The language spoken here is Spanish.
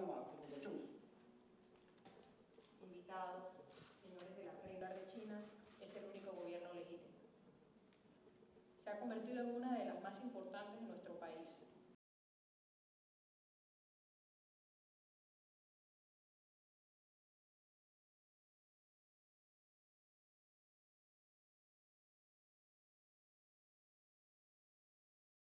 Panamá como de Chus. Invitados, señores de la Plenum de China, es el único gobierno legítimo. Se ha convertido en una de las más importantes de nuestro país.